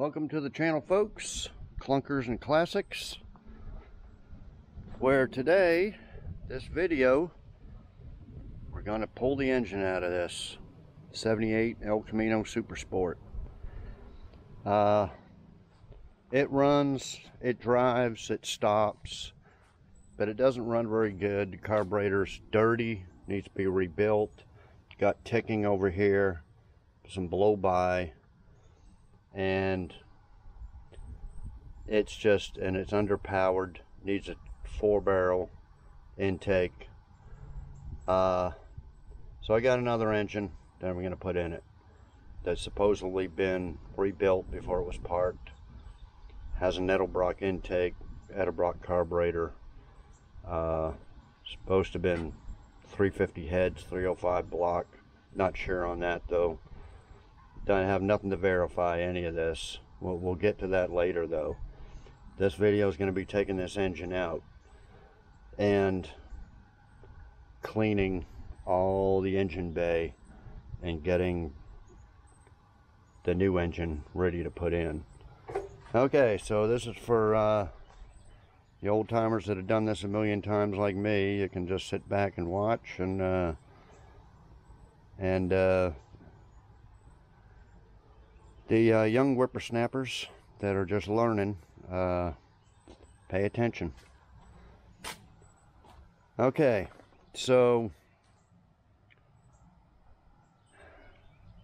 Welcome to the channel, folks. Clunkers and Classics, where today, this video, we're going to pull the engine out of this 78 El Camino Super Sport. It runs, it drives, it stops, but it doesn't run very good. The carburetor's dirty, needs to be rebuilt. Got ticking over here, some blow by, and it's just, and it's underpowered, needs a 4-barrel intake. So I got another engine that we're gonna put in it that's supposedly been rebuilt before it was parked. Has an Edelbrock intake, Edelbrock carburetor, supposed to have been 350 heads, 305 block. Not sure on that though. Don't have nothing to verify any of this. We'll get to that later though. This video is going to be taking this engine out and cleaning all the engine bay and getting the new engine ready to put in. Okay, so this is for the old timers that have done this a million times like me. You can just sit back and watch and the young whippersnappers that are just learning, pay attention. Okay, so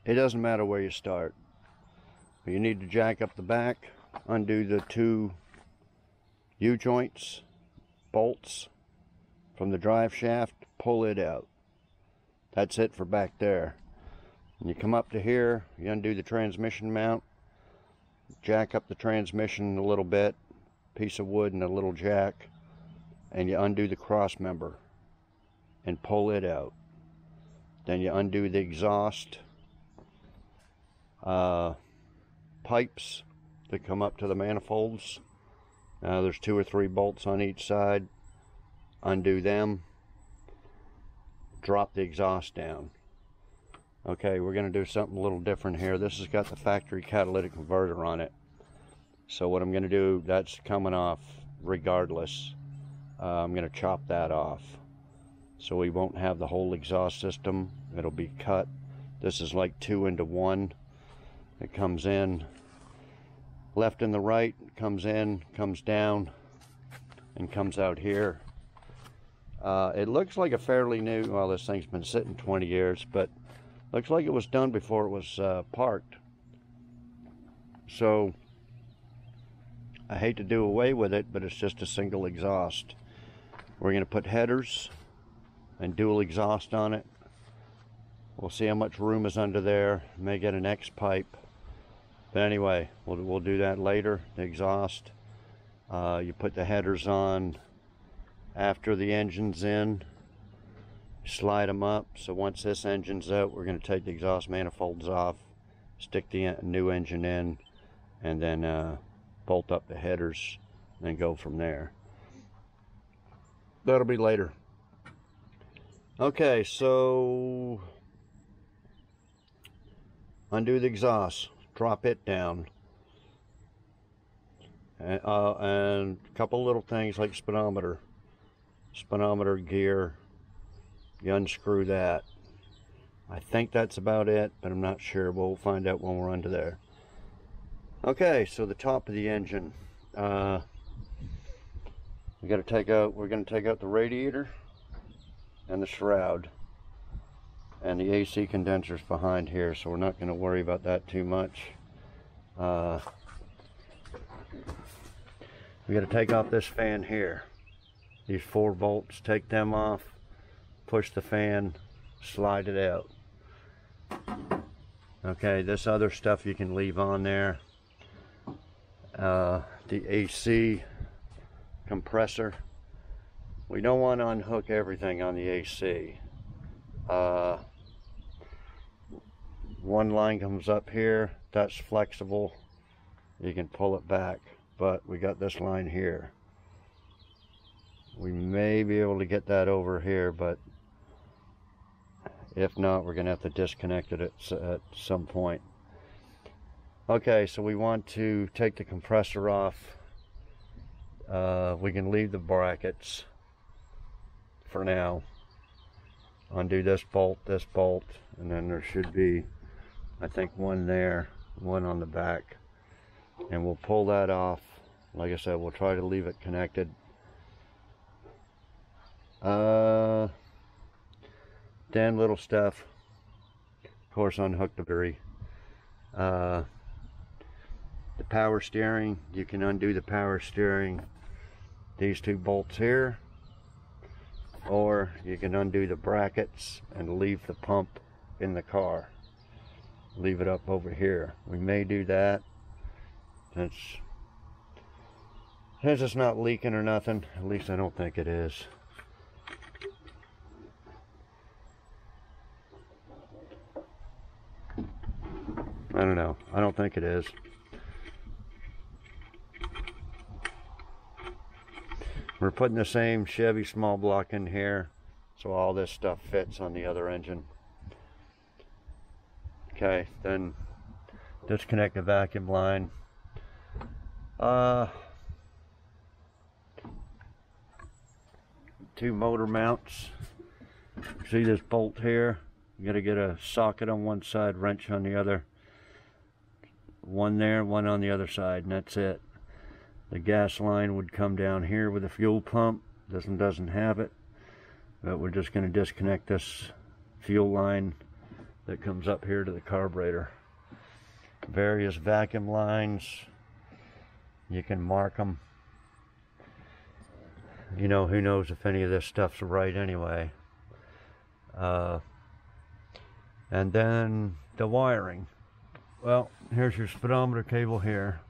it doesn't matter where you start. You need to jack up the back, undo the two U-joints, bolts from the drive shaft, pull it out. That's it for back there. And you come up to here, you undo the transmission mount, jack up the transmission a little bit, piece of wood and a little jack, and you undo the cross member and pull it out. Then you undo the exhaust pipes that come up to the manifolds. There's 2 or 3 bolts on each side. Undo them. Drop the exhaust down. Okay, we're going to do something a little different here. This has got the factory catalytic converter on it. So what I'm going to do, that's coming off regardless. I'm going to chop that off. So we won't have the whole exhaust system. It'll be cut. This is like 2 into 1. It comes in. Left and the right, comes in, comes down, and comes out here. It looks like a fairly new, well, this thing's been sitting 20 years, but looks like it was done before it was parked. So I hate to do away with it, but it's just a single exhaust. We're going to put headers and dual exhaust on it. We'll see how much room is under there. May get an X pipe. But anyway, we'll do that later, the exhaust. You put the headers on after the engine's in, slide them up. So once this engine's out, we're going to take the exhaust manifolds off, stick the new engine in, and then bolt up the headers and go from there. That'll be later. Okay, so undo the exhaust. Drop it down, and a couple little things like speedometer gear, you unscrew that. I think that's about it, but I'm not sure. We'll find out when we're under there. Okay, so the top of the engine, we're gonna take out the radiator and the shroud. And the AC condenser's behind here, so we're not going to worry about that too much. We got to take off this fan here. These 4 bolts, take them off, push the fan, slide it out. Okay, this other stuff you can leave on there. The AC compressor. We don't want to unhook everything on the AC. One line comes up here, that's flexible, you can pull it back, but we got this line here. We may be able to get that over here, but if not, we're gonna have to disconnect it at some point. Okay, so we want to take the compressor off. We can leave the brackets for now. Undo this bolt, and then there should be, I think, one there, one on the back. And we'll pull that off. Like I said, we'll try to leave it connected. Damn little stuff. Of course, unhook the battery. The power steering, you can undo the power steering, these two bolts here, or you can undo the brackets and leave the pump in the car. Leave it up over here. We may do that since it's not leaking or nothing. At least I don't think it is. I don't know. I don't think it is. We're putting the same Chevy small block in here, so all this stuff fits on the other engine. Okay, then disconnect the vacuum line. Two motor mounts. See this bolt here? You gotta get a socket on one side, wrench on the other. One there, one on the other side, and that's it. The gas line would come down here with a fuel pump. This one doesn't have it, but we're just going to disconnect this fuel line that comes up here to the carburetor. Various vacuum lines, you can mark them. You know, who knows if any of this stuff's right anyway. And then the wiring. Well, here's your speedometer cable here.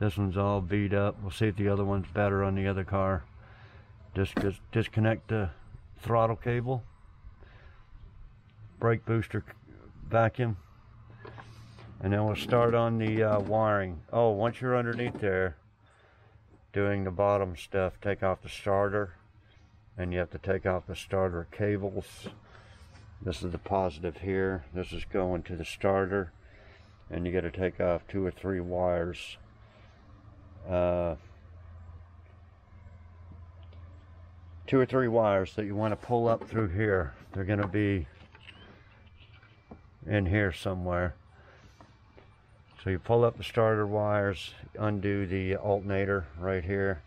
This one's all beat up. We'll see if the other one's better on the other car. Just disconnect the throttle cable, brake booster vacuum, and then we'll start on the wiring. Oh, once you're underneath there, doing the bottom stuff, take off the starter, and you have to take off the starter cables. This is the positive here. This is going to the starter. And you got to take off 2 or 3 wires. Two or three wires that you want to pull up through here. They're going to be in here somewhere. So you pull up the starter wires, undo the alternator right here.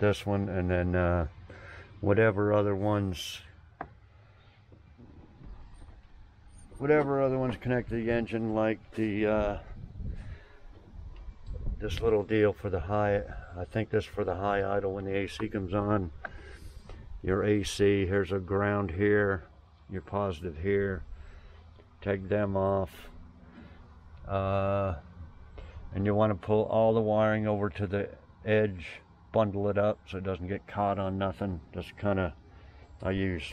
This one, and then whatever other ones connect to the engine, like the this little deal for the high, I think this for the high idle when the AC comes on. Your AC, here's a ground here, your positive here, take them off, and you want to pull all the wiring over to the edge, bundle it up so it doesn't get caught on nothing. Just kind of, I used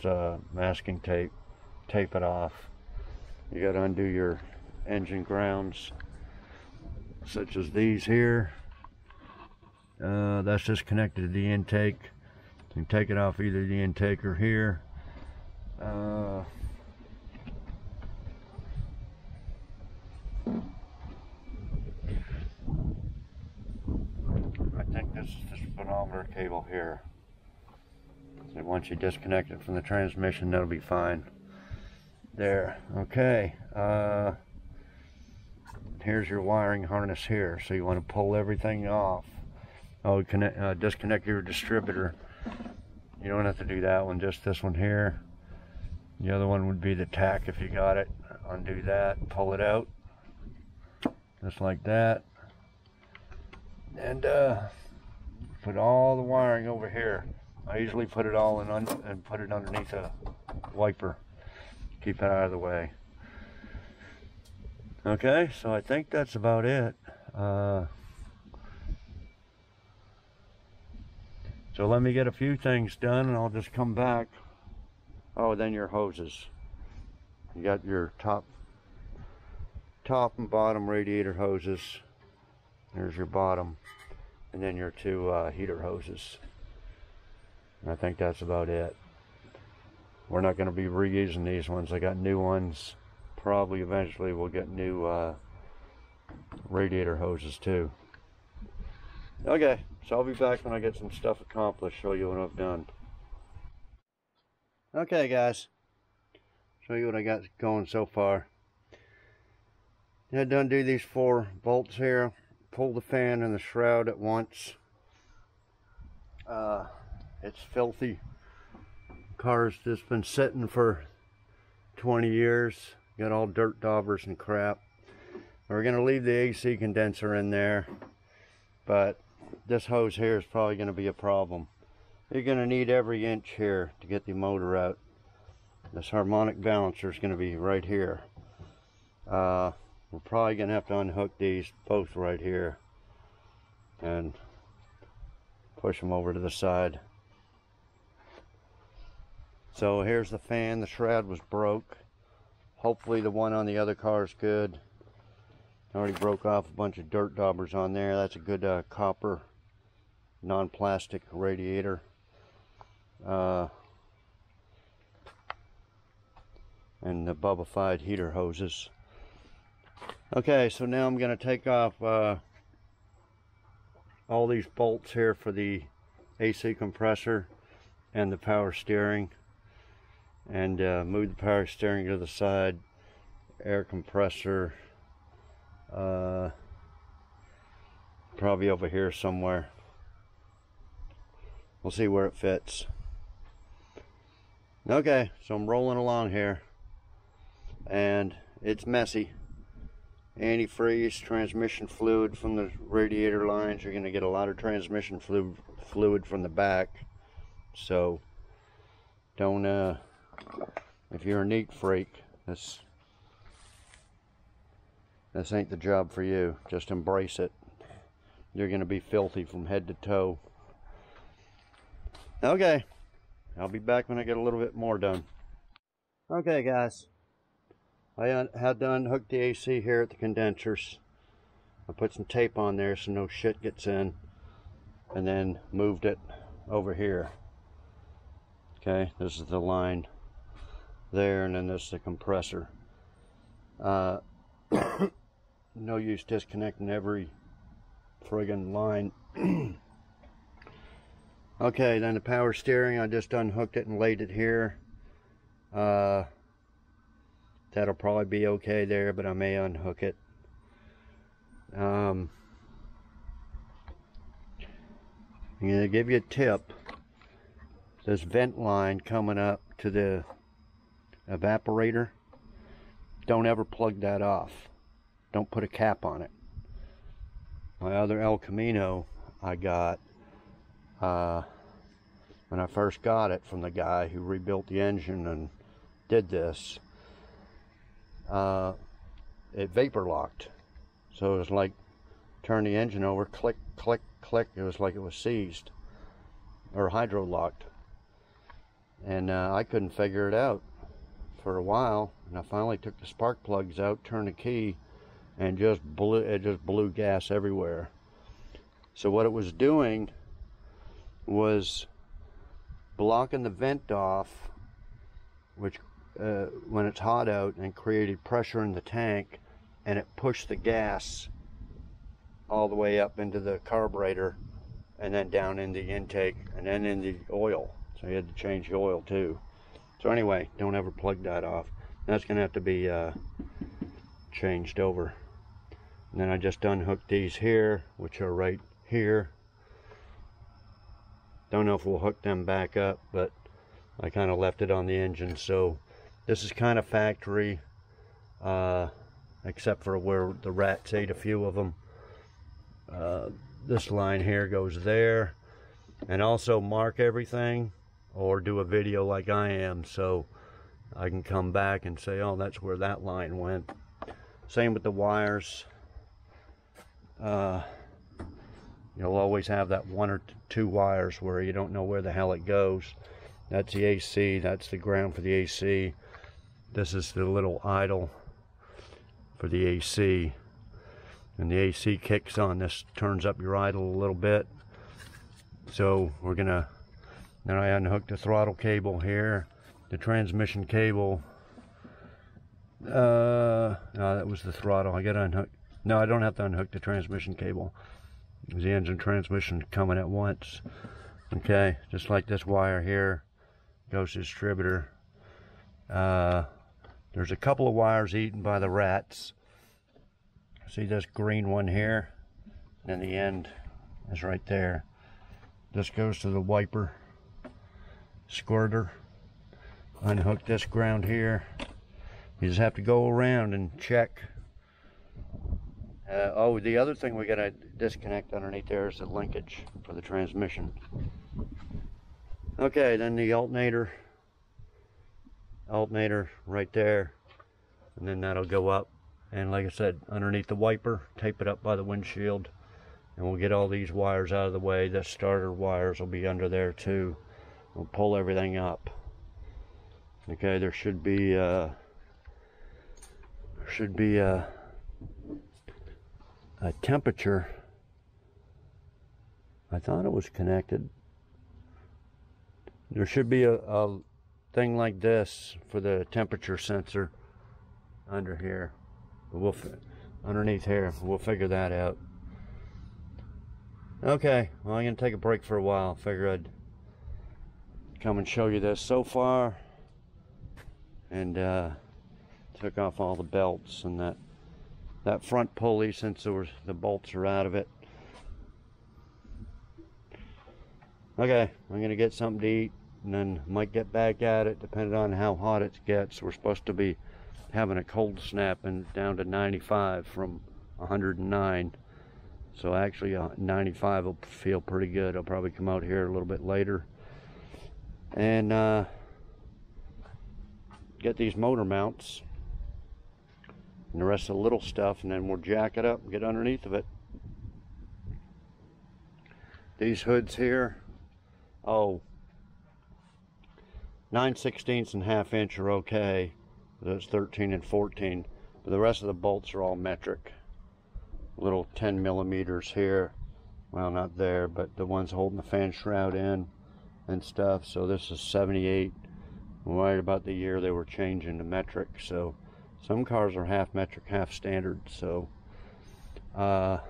masking tape, tape it off. You got to undo your engine grounds, such as these here. That's just connected to the intake. You can take it off either the intake or here. I think this is the speedometer cable here. So once you disconnect it from the transmission, that'll be fine. There, okay. Here's your wiring harness here. So you want to pull everything off. Oh, connect, disconnect your distributor. You don't have to do that one, just this one here. The other one would be the tack if you got it. Undo that, pull it out. Just like that. And put all the wiring over here. I usually put it all in and put it underneath a wiper. Keep it out of the way. Okay, so I think that's about it. So let me get a few things done and I'll just come back. Oh, then your hoses. You got your top and bottom radiator hoses. There's your bottom. And then your two heater hoses. And I think that's about it. We're not going to be reusing these ones. I got new ones probably eventually we'll get new radiator hoses too. Okay, so I'll be back when I get some stuff accomplished, show you what I've done. Okay guys, show you what I got going so far. I done do these four bolts here, pull the fan and the shroud at once. It's filthy. Car's just been sitting for 20 years, got all dirt daubers and crap. We're gonna leave the AC condenser in there, but this hose here is probably gonna be a problem. You're gonna need every inch here to get the motor out. This harmonic balancer is gonna be right here. We're probably gonna have to unhook these both right here and push them over to the side. So here's the fan. The shroud was broke. Hopefully the one on the other car is good. Already broke off a bunch of dirt daubers on there. That's a good copper non-plastic radiator. And the bubblified heater hoses. Okay, so now I'm going to take off all these bolts here for the AC compressor and the power steering, and move the power steering to the side, air compressor probably over here somewhere. We'll see where it fits. Okay, so I'm rolling along here and it's messy. Antifreeze, transmission fluid from the radiator lines. You're going to get a lot of transmission fluid from the back, so don't if you're a neat freak, this ain't the job for you. Just embrace it. You're going to be filthy from head to toe. Okay, I'll be back when I get a little bit more done. Okay guys, I had to unhook the AC here at the condensers. I put some tape on there so no shit gets in, and then moved it over here. Okay, this is the line there, and then this is the compressor. No use disconnecting every friggin' line. Okay, then the power steering, I just unhooked it and laid it here. That'll probably be okay there, but I may unhook it. I'm going to give you a tip. This vent line coming up to the evaporator, don't ever plug that off. Don't put a cap on it. My other El Camino I got when I first got it from the guy who rebuilt the engine and did this. It vapor locked, so it was like turn the engine over, click click click. It was like it was seized or hydro locked, and I couldn't figure it out for a while, and I finally took the spark plugs out, turned the key, and it just blew gas everywhere. So what it was doing was blocking the vent off, which when it's hot out, and created pressure in the tank, and it pushed the gas all the way up into the carburetor and then down in the intake and then in the oil. So you had to change the oil too. So anyway, don't ever plug that off. That's gonna have to be changed over. And then I just unhooked these here, which are right here. Don't know if we'll hook them back up, but I kind of left it on the engine. So this is kind of factory, except for where the rats ate a few of them. This line here goes there. And also mark everything or do a video like I am, so I can come back and say, oh, that's where that line went. Same with the wires. You'll always have that one or two wires where you don't know where the hell it goes. That's the AC, that's the ground for the AC. This is the little idle for the AC, and the AC kicks on. This turns up your idle a little bit. So we're gonna, then I unhooked the throttle cable here, the transmission cable, No, that was the throttle. I got to unhook. No, I don't have to unhook the transmission cable. It was the engine transmission coming at once. Okay, just like this wire here goes to distributor. There's a couple of wires eaten by the rats. See this green one here? And the end is right there. This goes to the wiper squirter. Unhook this ground here. You just have to go around and check. Oh, the other thing we gotta disconnect underneath there is the linkage for the transmission. Okay, then the alternator right there, and then that'll go up, and like I said, underneath the wiper, tape it up by the windshield, and we'll get all these wires out of the way. The starter wires will be under there too. We'll pull everything up. Okay, there should be a temperature. I thought it was connected. There should be a thing like this for the temperature sensor under here. We'll underneath here. We'll figure that out. Okay, well, I'm gonna take a break for a while. Figure I'd come and show you this so far, and took off all the belts and that front pulley, since there was, the bolts are out of it. Okay, I'm gonna get something to eat, and then might get back at it depending on how hot it gets. We're supposed to be having a cold snap and down to 95 from 109, so actually 95 will feel pretty good. I'll probably come out here a little bit later and get these motor mounts and the rest of the little stuff, and then we'll jack it up and get underneath of it. These hoods here, oh, 9/16 and half inch are okay. Those 13 and 14, but the rest of the bolts are all metric. Little 10 millimeters here, well, not there, but the ones holding the fan shroud in and stuff. So this is 78, right about the year they were changing to metric. So some cars are half metric, half standard. So, and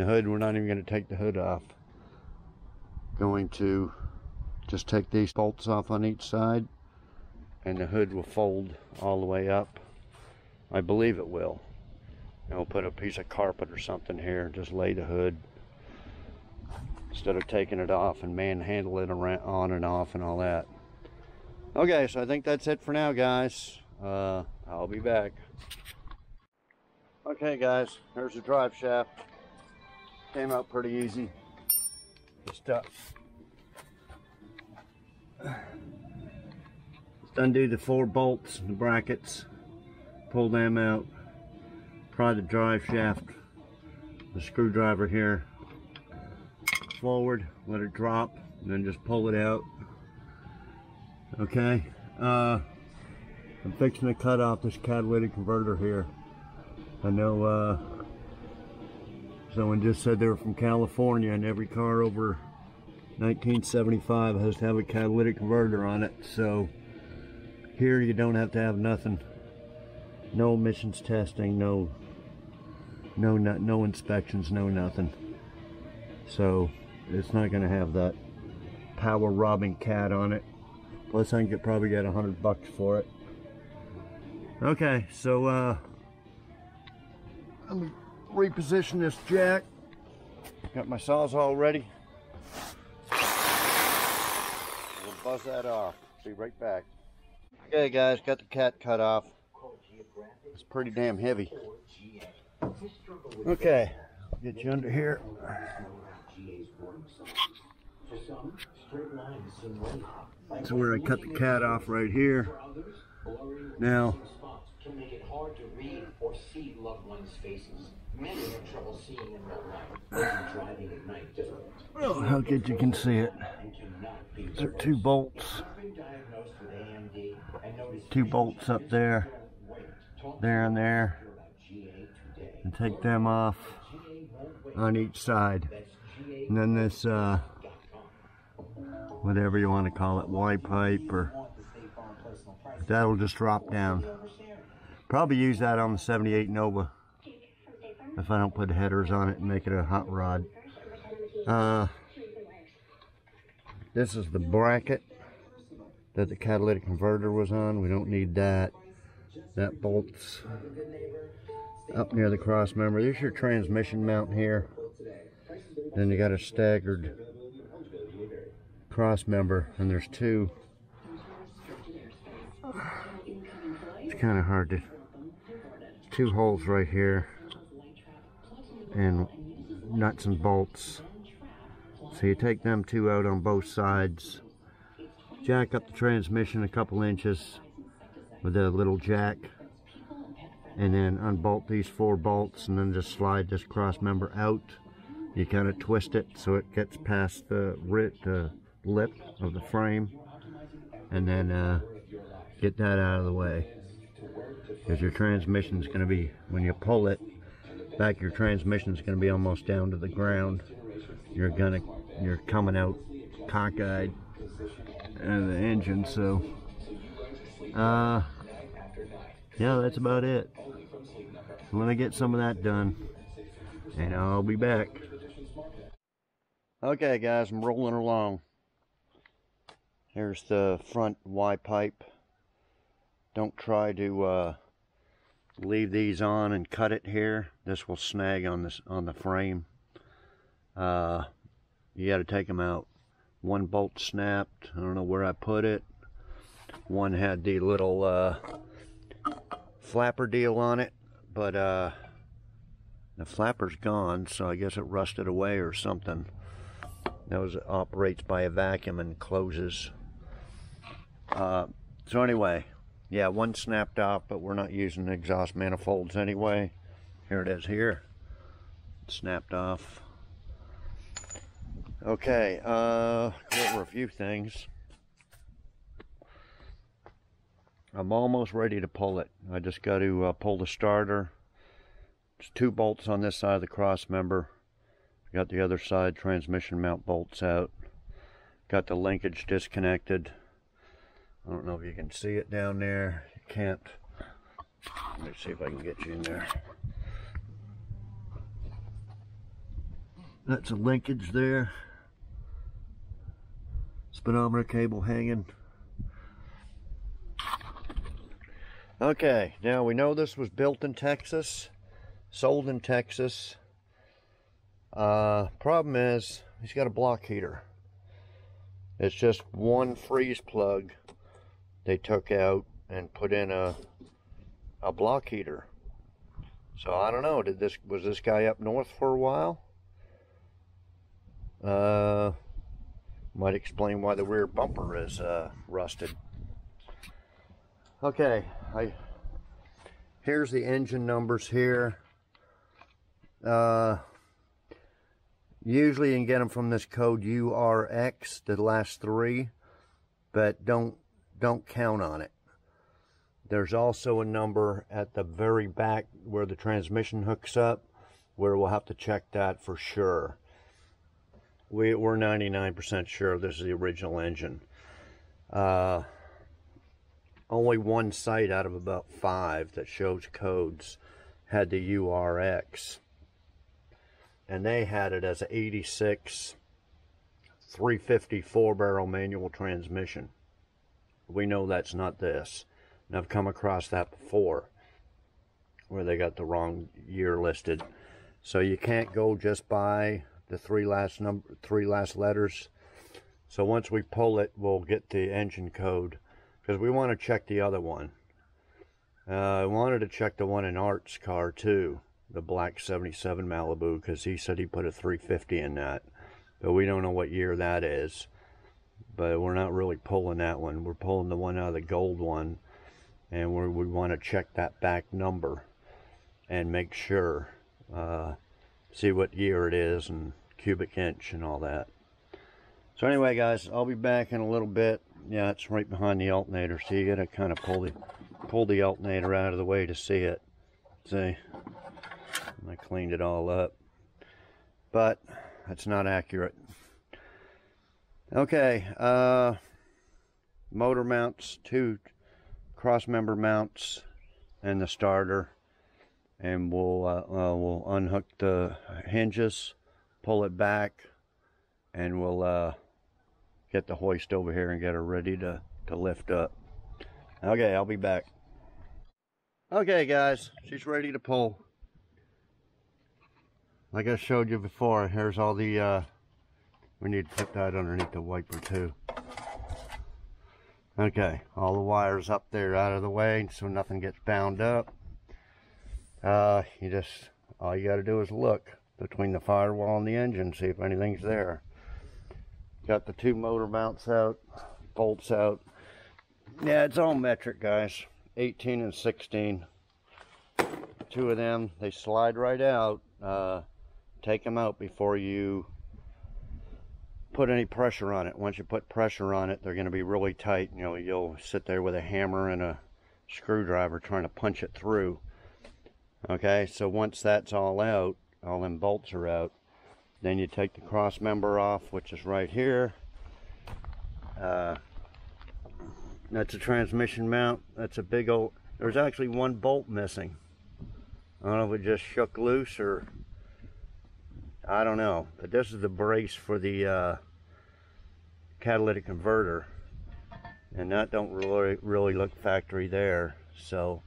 the hood, we're not even going to take the hood off. Going to just take these bolts off on each side, and the hood will fold all the way up. I believe it will. And we'll put a piece of carpet or something here and just lay the hood instead of taking it off and manhandle it around, on and off and all that. Okay, so I think that's it for now, guys. I'll be back. Okay, guys, here's the drive shaft. Came out pretty easy. Just undo the four bolts and brackets, pull them out, pry the drive shaft, the screwdriver here, forward, let it drop, and then just pull it out. Okay, I'm fixing to cut off this catalytic converter here. I know someone just said they were from California, and every car over 1975 has to have a catalytic converter on it. So here you don't have to have nothing. No emissions testing, no inspections, no nothing. So it's not going to have that power robbing cat on it. Plus I could probably get $100 for it. Okay, so let me reposition this jack. Got my sawzall ready. We'll buzz that off. Be right back. Okay, guys, got the cat cut off. It's pretty damn heavy. Okay, get you under here. That's where I cut the cat off right here. Now, can make it hard to read or see loved ones' faces. Many have trouble seeing in real life. Driving at night different. Well, how good you can see it. There are two bolts. Two bolts up there. There and there. And take them off on each side. And then this, whatever you want to call it, Y-pipe, or that'll just drop down. Probably use that on the 78 Nova if I don't put the headers on it and make it a hot rod. This is the bracket that the catalytic converter was on. We don't need that. That bolts up near the cross member. There's your transmission mount here. Then you got a staggered cross member, and there's two. It's kind of hard to, two holes right here, and nuts and bolts. So you take them two out on both sides, jack up the transmission a couple inches with a little jack, and then unbolt these four bolts, and then just slide this cross member out. You kind of twist it so it gets past the lip of the frame, and then get that out of the way, because your transmission is going to be, when you pull it back, your transmission is going to be almost down to the ground. You're coming out cockeyed out of the engine. So yeah, that's about it. I'm going to get some of that done, and I'll be back. Okay guys, I'm rolling along. Here's the front Y pipe. Don't try to leave these on and cut it here. This will snag on this, on the frame. You got to take them out. One bolt snapped. I don't know where I put it. One had the little flapper deal on it, but the flapper's gone, so I guess it rusted away or something. It operates by a vacuum and closes. So anyway, yeah, one snapped off, but we're not using the exhaust manifolds anyway. Here it is here. It's snapped off. Okay, go over a few things. I'm almost ready to pull it. I just got to pull the starter. There's two bolts on this side of the cross member. Got the other side transmission mount bolts out. Got the linkage disconnected. I don't know if you can see it down there. You can't. Let me see if I can get you in there. That's a linkage there. Speedometer cable hanging. Okay, now we know this was built in Texas, sold in Texas. Problem is, he's got a block heater. It's just one freeze plug they took out and put in a block heater. So I don't know, was this guy up north for a while? Might explain why the rear bumper is rusted. Okay, here's the engine numbers here. Usually you can get them from this code URX, the last three, but don't count on it. There's also a number at the very back where the transmission hooks up, where we'll have to check that for sure. We're 99% sure this is the original engine. Only one site out of about 5 that shows codes had the URX. And they had it as an 86 350 4-barrel manual transmission. We know that's not this. And I've come across that before, where they got the wrong year listed. So you can't go just by the three last letters. So once we pull it, we'll get the engine code, because we want to check the other one. I wanted to check the one in Art's car too, the black 77 Malibu, because he said he put a 350 in that, but we don't know what year that is. But we're not really pulling that one. We're pulling the one out of the gold one, and we want to check that back number and make sure, see what year it is and cubic inch and all that. So anyway guys, I'll be back in a little bit. Yeah, it's right behind the alternator, so you gotta kind of pull the alternator out of the way to see it. See, I cleaned it all up, but that's not accurate. Okay, motor mounts, two cross member mounts, and the starter, and we'll unhook the hinges, pull it back, and we'll get the hoist over here and get her ready to lift up. Okay, I'll be back. Okay guys, she's ready to pull. Like I showed you before, here's all the we need to put that underneath the wiper too. Okay, all the wires up there out of the way so nothing gets bound up. You just, all you got to do is look between the firewall and the engine, see if anything's there. Got the two motor mounts out, bolts out. Yeah, it's all metric guys, 18 and 16. Two of them, they slide right out. Take them out before you put any pressure on it. Once you put pressure on it, they're going to be really tight. You know, you'll sit there with a hammer and a screwdriver trying to punch it through. Okay, so once that's all out, all them bolts are out, then you take the cross member off, which is right here. That's a transmission mount. That's a big old, there's actually one bolt missing. I don't know if it just shook loose or I don't know, but this is the brace for the catalytic converter, and that don't really look factory there, so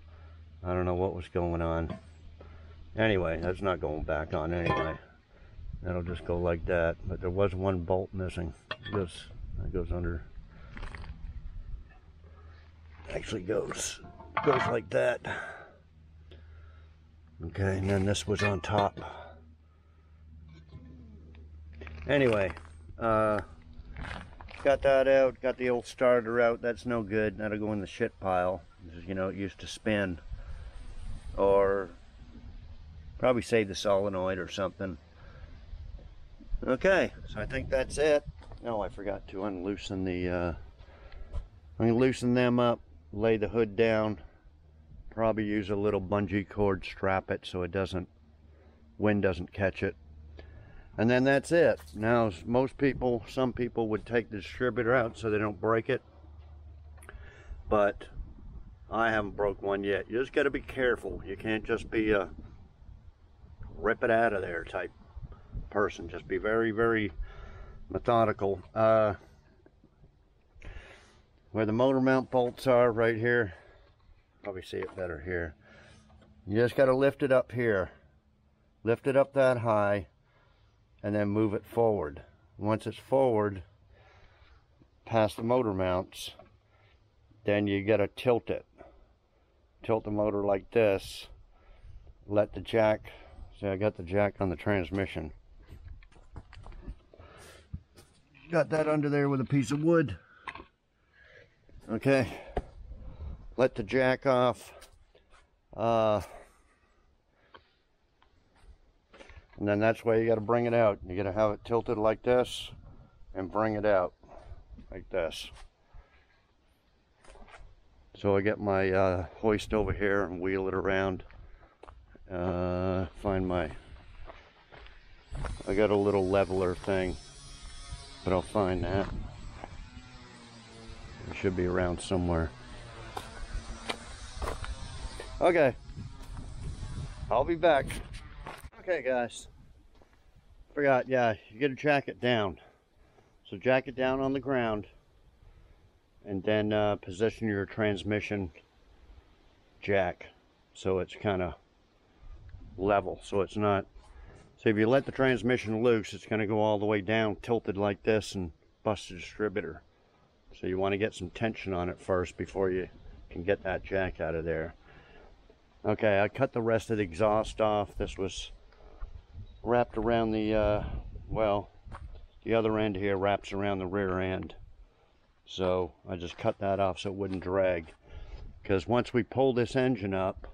I don't know what was going on. Anyway, that's not going back on anyway. That'll just go like that, but there was one bolt missing. It goes under, actually goes like that. Okay, and then this was on top. Anyway, got that out, got the old starter out. That's no good, that'll go in the shit pile. You know, it used to spin, or probably save the solenoid or something. Okay, so I think that's it. No, I forgot to unloosen the I'm gonna loosen them up, lay the hood down, probably use a little bungee cord, strap it so it doesn't, wind doesn't catch it, and then that's it. Now most people, some people would take the distributor out so they don't break it, but I haven't broke one yet. You just got to be careful. You can't just be a rip it out of there type person. Just be very, very methodical. Where the motor mount bolts are right here, probably see it better here. You just got to lift it up here, lift it up that high, and then move it forward. Once it's forward past the motor mounts, then you got to tilt it, tilt the motor like this, let the jack, see I got the jack on the transmission, got that under there with a piece of wood. Okay, let the jack off, and then that's where you got to bring it out. You got to have it tilted like this and bring it out like this. So I get my hoist over here and wheel it around. I got a little leveler thing, but I'll find that. It should be around somewhere. Okay, I'll be back. Okay guys, forgot, yeah, you gotta jack it down. So jack it down on the ground, and then position your transmission jack so it's kind of level, so it's not, so if you let the transmission loose, it's going to go all the way down tilted like this and bust the distributor. So you want to get some tension on it first before you can get that jack out of there. Okay, I cut the rest of the exhaust off. This was wrapped around the, well, the other end here wraps around the rear end. So I just cut that off so it wouldn't drag. Because once we pull this engine up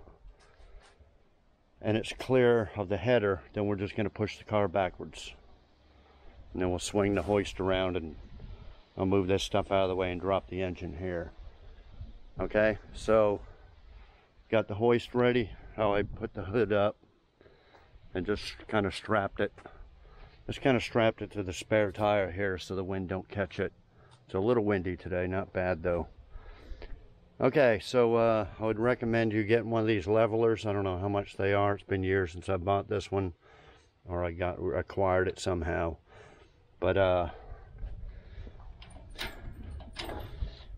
and it's clear of the header, then we're just going to push the car backwards. And then we'll swing the hoist around and I'll move this stuff out of the way and drop the engine here. Okay, so got the hoist ready. Oh, I put the hood up and just kind of strapped it. Just kind of strapped it to the spare tire here so the wind don't catch it. It's a little windy today, not bad though. Okay, so I would recommend you getting one of these levelers. I don't know how much they are. It's been years since I bought this one, or I acquired it somehow. But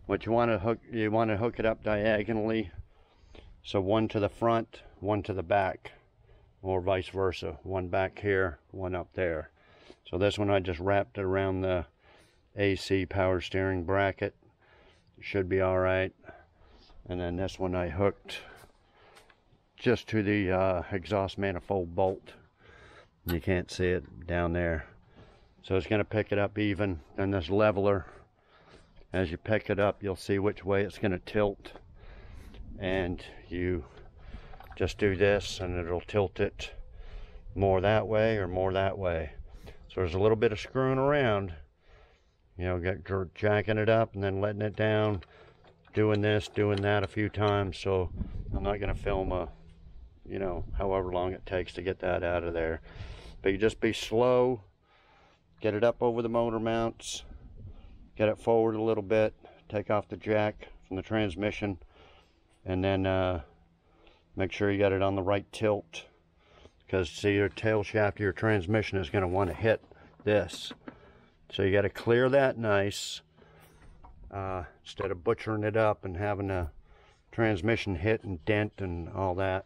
what you want to hook it up diagonally, so one to the front, one to the back, or vice versa. One back here, one up there. So this one I just wrapped it around the AC power steering bracket. It should be all right. And then this one I hooked just to the exhaust manifold bolt. You can't see it down there. So it's going to pick it up even. And this leveler, as you pick it up, you'll see which way it's going to tilt. And you just do this and it'll tilt it more that way or more that way. So there's a little bit of screwing around. You know, jacking it up and then letting it down. Doing this, doing that a few times, so I'm not going to film a, you know, however long it takes to get that out of there. But you just be slow, get it up over the motor mounts, get it forward a little bit, take off the jack from the transmission, and then make sure you got it on the right tilt, because see, your tail shaft of your transmission is going to want to hit this. So you got to clear that nice. Instead of butchering it up and having a transmission hit and dent and all that,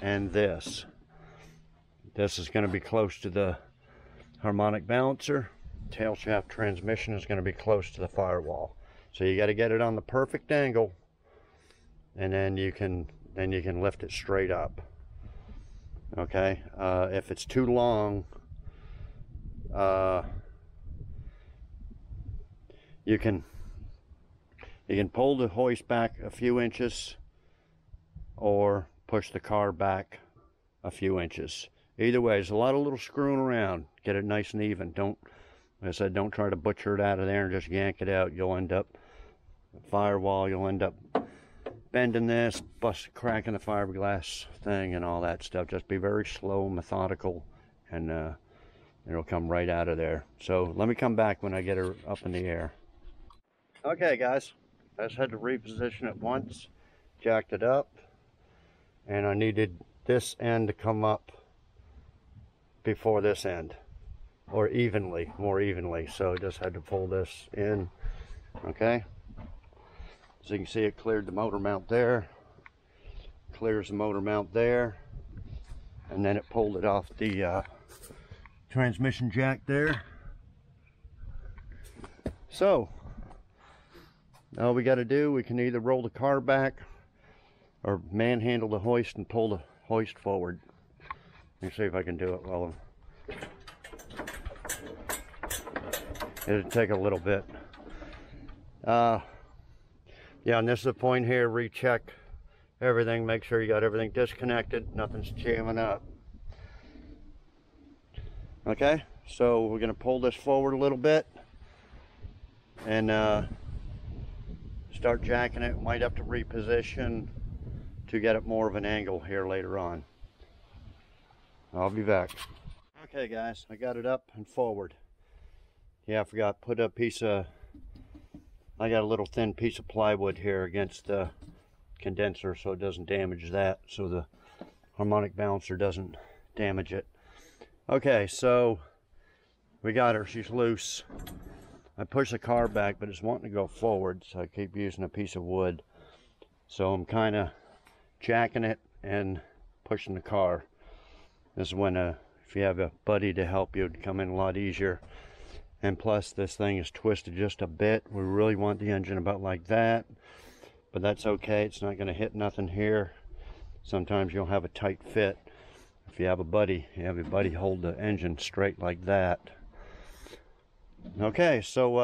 and this is going to be close to the harmonic balancer. Tail shaft transmission is going to be close to the firewall, so you got to get it on the perfect angle, and then you can lift it straight up. Okay, if it's too long, you can pull the hoist back a few inches or push the car back a few inches. Either way, there's a lot of little screwing around. Get it nice and even. Don't, like I said, don't try to butcher it out of there and just yank it out. You'll end up firewall, you'll end up bending this, cracking the fiberglass thing and all that stuff. Just be very slow, methodical, and it'll come right out of there. So let me come back when I get her up in the air. Okay guys, I just had to reposition it once, jacked it up, and I needed this end to come up before this end, or evenly, more evenly. So I just had to pull this in, okay? As you can see, it cleared the motor mount there, clears the motor mount there, and then it pulled it off the transmission jack there. So all we got to do, we can either roll the car back or manhandle the hoist and pull the hoist forward. Let me see if I can do it while it'll take a little bit. Yeah, and this is the point here, recheck everything, make sure you got everything disconnected, nothing's jamming up. Okay, so we're going to pull this forward a little bit and start jacking it. Might have to reposition to get it more of an angle here later on. I'll be back. Okay guys, I got it up and forward. Yeah, I forgot, put a piece of, I got a little thin piece of plywood here against the condenser so it doesn't damage that, so the harmonic balancer doesn't damage it. Okay, so we got her, she's loose. I push the car back, but it's wanting to go forward, so I keep using a piece of wood. So I'm kind of jacking it and pushing the car. This is when, if you have a buddy to help you, it'd come in a lot easier. And plus, this thing is twisted just a bit. We really want the engine about like that, but that's okay. It's not going to hit nothing here. Sometimes you'll have a tight fit. If you have a buddy, you have your buddy hold the engine straight like that. Okay, so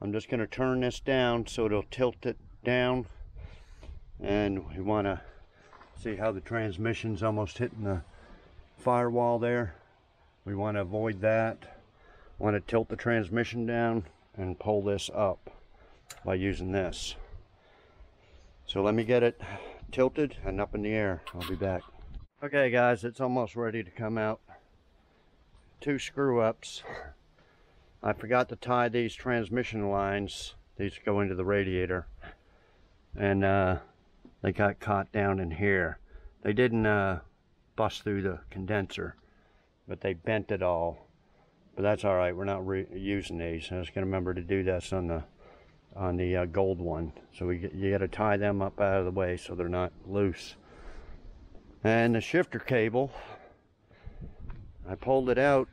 I'm just going to turn this down so it'll tilt it down, and we want to see how the transmission's almost hitting the firewall there. We want to avoid that. Want to tilt the transmission down and pull this up by using this. So let me get it tilted and up in the air. I'll be back. Okay guys, it's almost ready to come out. Two screw-ups. I forgot to tie these transmission lines. These go into the radiator. and they got caught down in here. They didn't bust through the condenser, but they bent it all. But that's all right. We're not using these. I was gonna remember to do this on the gold one. So you got to tie them up out of the way so they're not loose. And the shifter cable, I pulled it out.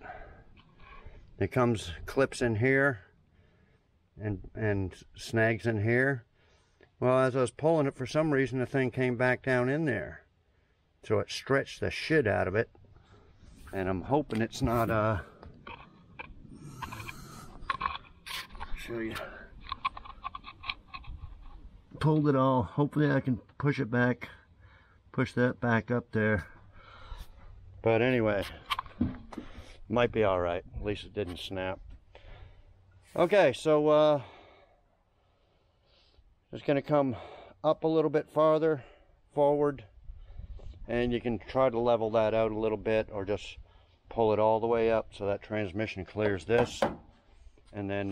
It comes clips in here and snags in here. Well, as I was pulling it, for some reason the thing came back down in there. So it stretched the shit out of it. And I'm hoping it's not show you. Pulled it all. Hopefully I can push it back, push that back up there. But anyway, might be all right. At least it didn't snap. Okay, so just gonna come up a little bit farther forward, and you can try to level that out a little bit, or just pull it all the way up so that transmission clears this, and then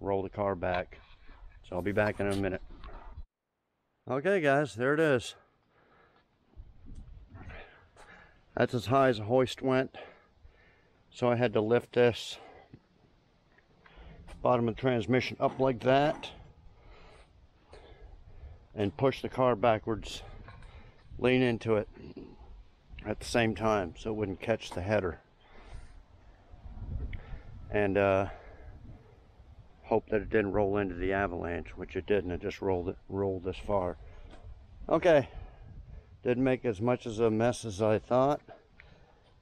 roll the car back. So I'll be back in a minute. Okay guys, there it is. That's as high as the hoist went, so I had to lift this bottom of the transmission up like that and push the car backwards, lean into it at the same time so it wouldn't catch the header, and hope that it didn't roll into the avalanche, which it didn't. It just rolled this far. Okay, didn't make as much as a mess as I thought.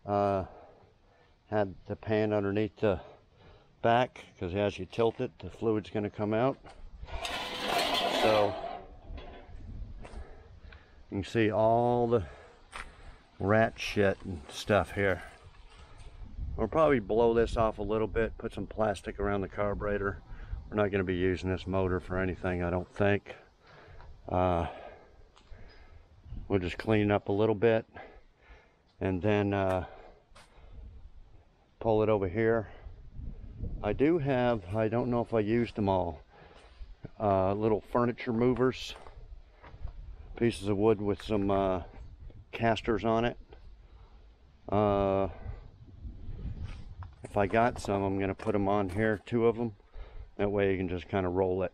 Had the pan underneath the back, because as you tilt it, the fluid's going to come out. So you can see all the rat shit and stuff here. We'll probably blow this off a little bit, put some plastic around the carburetor. We're not going to be using this motor for anything, I don't think. We'll just clean up a little bit, and then pull it over here. I do have, I don't know if I used them all, little furniture movers, pieces of wood with some casters on it. If I got some, I'm going to put them on here, two of them. That way you can just kind of roll it.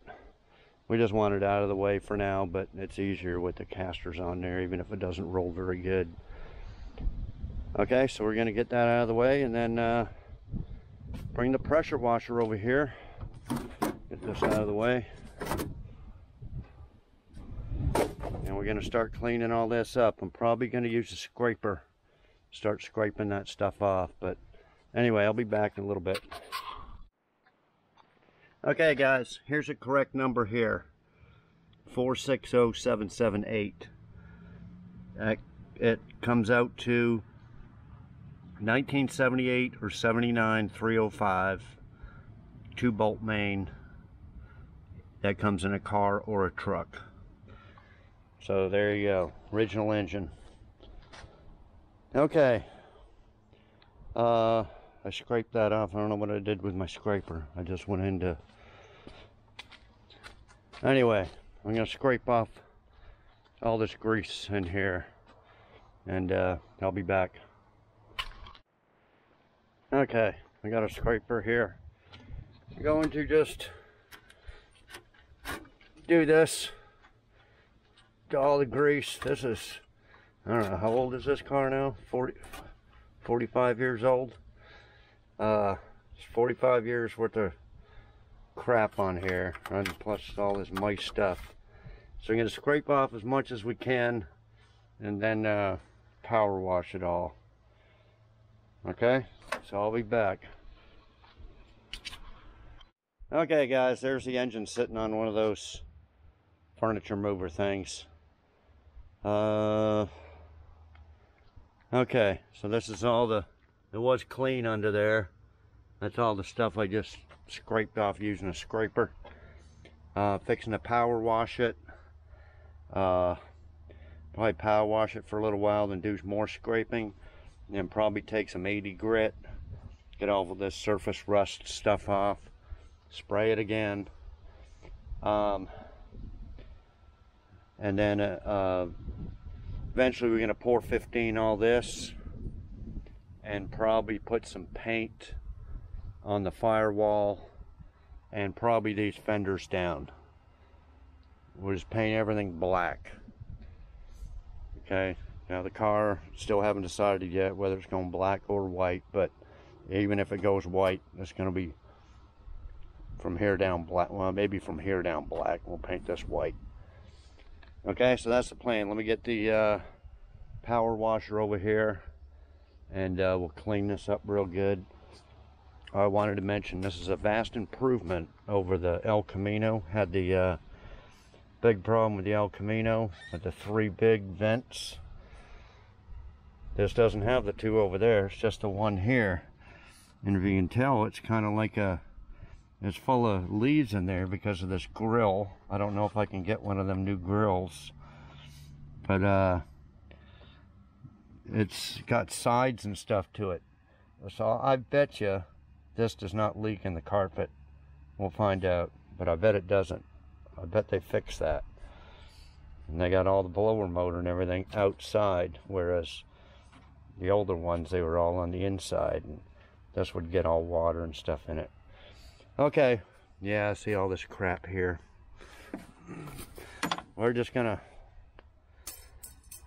We just want it out of the way for now, but it's easier with the casters on there, even if it doesn't roll very good. Okay, so we're going to get that out of the way, and then bring the pressure washer over here. Get this out of the way. And we're going to start cleaning all this up. I'm probably going to use a scraper. Start scraping that stuff off, but anyway, I'll be back in a little bit. Okay guys, here's a correct number here. 460778. It comes out to 1978 or 79 305 2 bolt main. That comes in a car or a truck. So there you go. Original engine. Okay. I scraped that off. I don't know what I did with my scraper. I just went into... Anyway, I'm going to scrape off all this grease in here, and I'll be back. Okay, I got a scraper here. I'm going to just do this to all the grease. This is, I don't know, how old is this car now? 45 years old. It's 45 years worth of crap on here, and plus all this mice stuff. So I'm going to scrape off as much as we can, and then power wash it all. Okay, so I'll be back. Okay guys, there's the engine sitting on one of those furniture mover things. Okay, so this is all the, it was clean under there. That's all the stuff I just scraped off using a scraper. Fixing to power wash it. Probably power wash it for a little while, then do more scraping. Then probably take some 80 grit, get all of this surface rust stuff off, spray it again. And then eventually we're going to POR-15 all this and probably put some paint on the firewall and probably these fenders down. We'll just paint everything black. Okay, now the car, still haven't decided yet whether it's going black or white, but even if it goes white, it's going to be from here down black. Well, maybe from here down black. We'll paint this white. Okay, so that's the plan. Let me get the power washer over here, and we'll clean this up real good. I wanted to mention this is a vast improvement over the El Camino. Had the big problem with the El Camino with the three big vents. This doesn't have the two over there, it's just the one here. And if you can tell, it's kind of like a, it's full of leaves in there because of this grill. I don't know if I can get one of them new grills, but it's got sides and stuff to it. So I bet you this does not leak in the carpet. We'll find out, but I bet it doesn't. I bet they fixed that. And they got all the blower motor and everything outside, whereas the older ones, they were all on the inside, and this would get all water and stuff in it. Okay, yeah, I see all this crap here. We're just gonna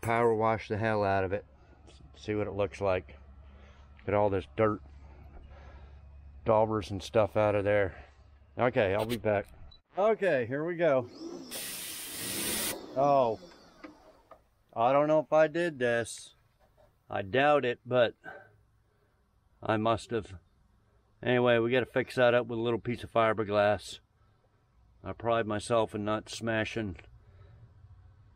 power wash the hell out of it, see what it looks like. Get all this dirt, daubers and stuff out of there. Okay, I'll be back. Okay, here we go. Oh, I don't know if I did this. I doubt it, but I must have. Anyway, we got to fix that up with a little piece of fiberglass. I pride myself in not smashing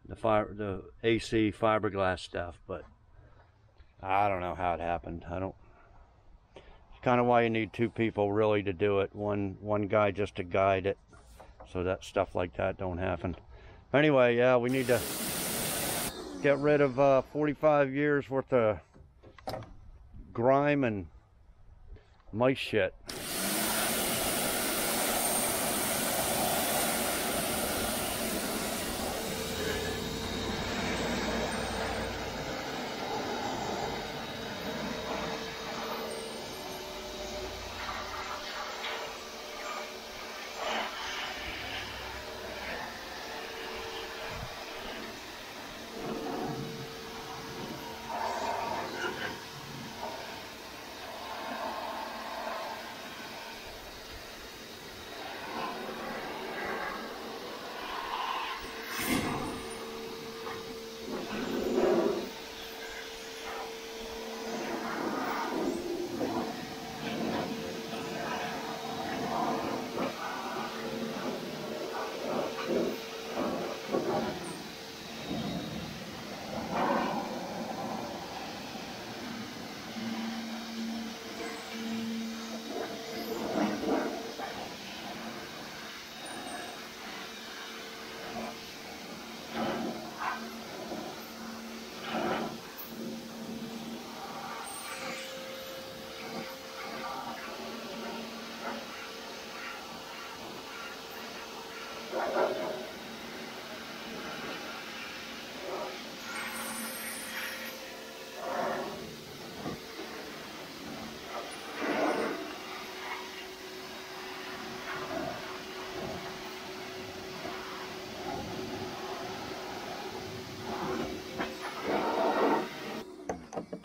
the AC fiberglass stuff, but I don't know how it happened. I don't. It's kind of why you need two people really to do it. One guy just to guide it, so that stuff like that don't happen. Anyway, yeah, we need to get rid of 45 years worth of grime and mice shit.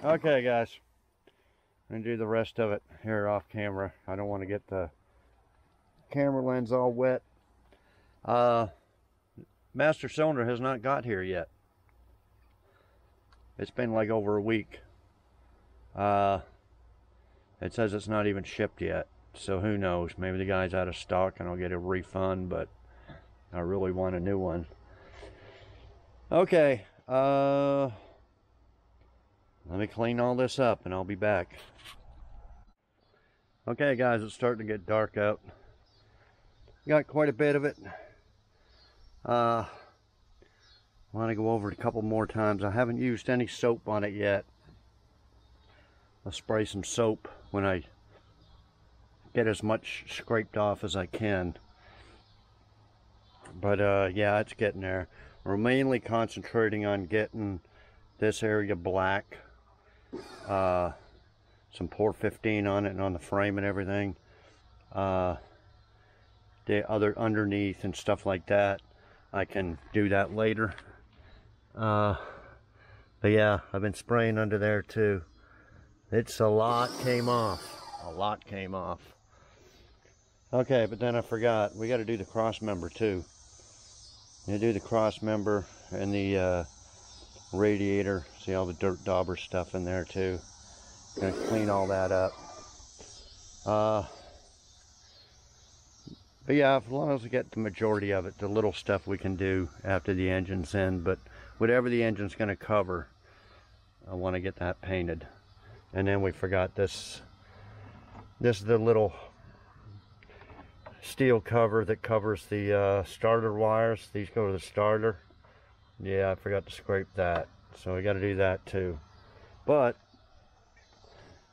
Okay, guys, I'm going to do the rest of it here off camera. I don't want to get the camera lens all wet. Master cylinder has not got here yet. It's been like over a week. It says it's not even shipped yet, so who knows? Maybe the guy's out of stock and I'll get a refund, but I really want a new one. Okay, let me clean all this up and I'll be back. Okay guys, it's starting to get dark out. Got quite a bit of it. Want to go over it a couple more times. I haven't used any soap on it yet. I'll spray some soap when I get as much scraped off as I can. But yeah, it's getting there. We're mainly concentrating on getting this area black, some POR-15 on it and on the frame and everything, the other underneath and stuff like that. I can do that later. But yeah, I've been spraying under there too. It's a lot came off. A lot came off. Okay, but then I forgot. We got to do the cross member too. You do the cross member and the radiator. See all the dirt dauber stuff in there too. Gonna clean all that up. But yeah, as long as we get the majority of it, the little stuff we can do after the engine's in. But whatever the engine's gonna cover, I want to get that painted. And then we forgot this. This is the little steel cover that covers the starter wires. These go to the starter. Yeah, I forgot to scrape that, so we got to do that too. But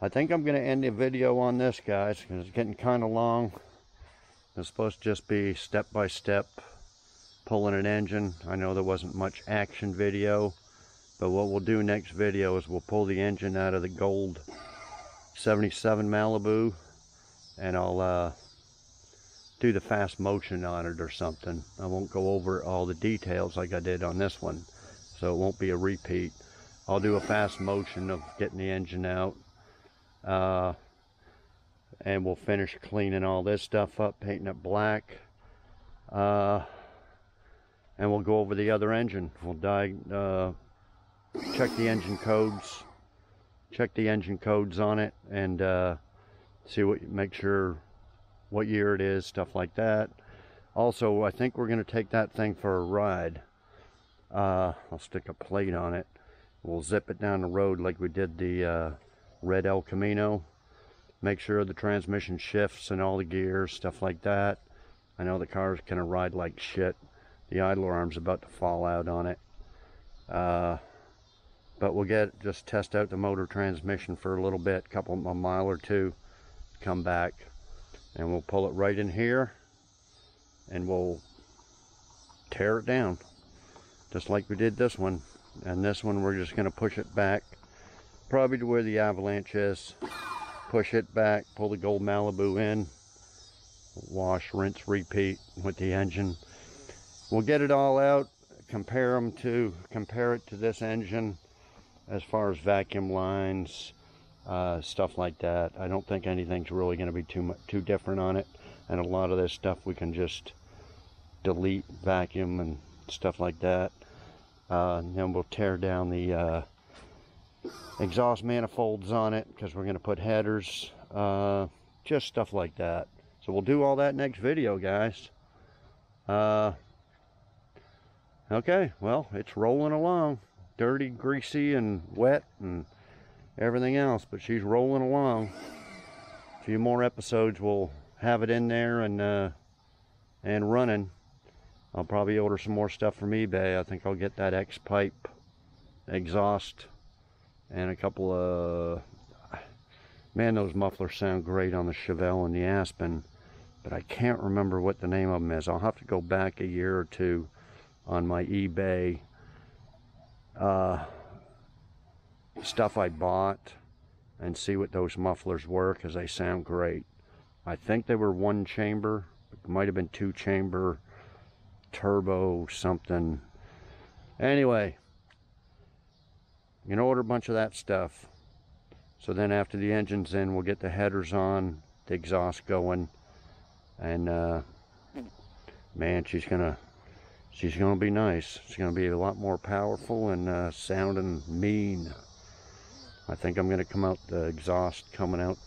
I think I'm going to end the video on this, guys, because it's getting kind of long. It's supposed to just be step by step pulling an engine. I know there wasn't much action video, but what we'll do next video is we'll pull the engine out of the gold 77 Malibu, and I'll do the fast motion on it or something. I won't go over all the details like I did on this one, so it won't be a repeat. I'll do a fast motion of getting the engine out, and we'll finish cleaning all this stuff up, painting it black, and we'll go over the other engine. We'll check the engine codes, on it, and see what, make sure what year it is, stuff like that. Also, I think we're going to take that thing for a ride. I'll stick a plate on it. We'll zip it down the road like we did the red El Camino. Make sure the transmission shifts and all the gears, stuff like that. I know the car's going to ride like shit. The idler arm's about to fall out on it. But we'll just test out the motor transmission for a little bit, a mile or two, come back. And we'll pull it right in here and we'll tear it down just like we did this one. And this one we're just going to push it back probably to where the avalanche is, push it back, pull the gold Malibu in, wash, rinse, repeat with the engine. We'll get it all out, compare it to this engine as far as vacuum lines, stuff like that. I don't think anything's really going to be too different on it, and a lot of this stuff we can just delete, vacuum and stuff like that. And then we'll tear down the exhaust manifolds on it because we're going to put headers, just stuff like that. So we'll do all that next video, guys. Okay, well, it's rolling along, dirty, greasy and wet and everything else, but she's rolling along. A few more episodes, we'll have it in there and running. I'll probably order some more stuff from eBay. I think I'll get that X pipe exhaust and a couple of, man, those mufflers sound great on the Chevelle and the Aspen, but I can't remember what the name of them is. I'll have to go back a year or two on my eBay stuff I bought and see what those mufflers were, because they sound great. I think they were one chamber, it might have been two chamber turbo something. Anyway, you can order a bunch of that stuff. So then after the engine's in, we'll get the headers on, the exhaust going, and man, she's gonna be nice. She's gonna be a lot more powerful and sounding mean. I think I'm going to come out the exhaust coming out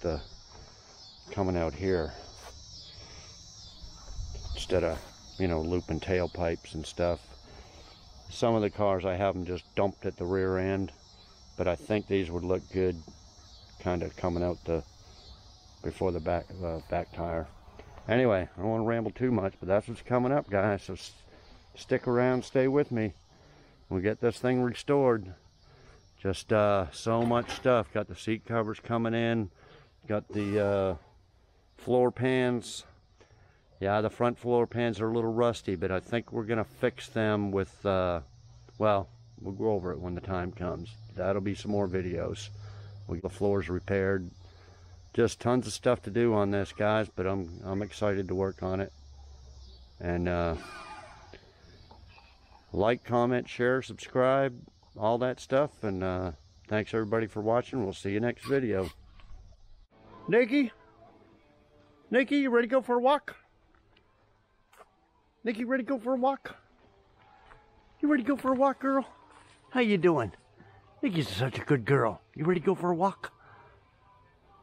here instead of, you know, looping tailpipes and stuff. Some of the cars I have them just dumped at the rear end, but I think these would look good kind of coming out the before the back tire. Anyway, I don't want to ramble too much, but that's what's coming up, guys. So stick around, stay with me. We'll get this thing restored. Just so much stuff. Got the seat covers coming in, got the floor pans, Yeah, the front floor pans are a little rusty, but I think we're going to fix them with, well, we'll go over it when the time comes. That'll be some more videos. The floor's repaired. Just tons of stuff to do on this, guys, but I'm excited to work on it. And like, comment, share, subscribe, all that stuff. And thanks everybody for watching. We'll see you next video. Nikki? Nikki, you ready to go for a walk? Nikki, ready to go for a walk? You ready to go for a walk, girl? How you doing? Nikki's such a good girl. You ready to go for a walk?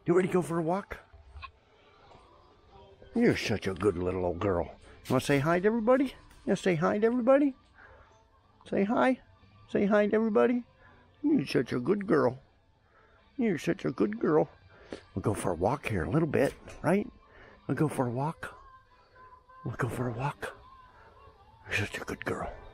You ready to go for a walk? You're such a good little old girl. You want to say hi to everybody? You want to say hi to everybody? Say hi. Say hi to everybody. You're such a good girl. You're such a good girl. We'll go for a walk here a little bit, right? We'll go for a walk. We'll go for a walk. You're such a good girl.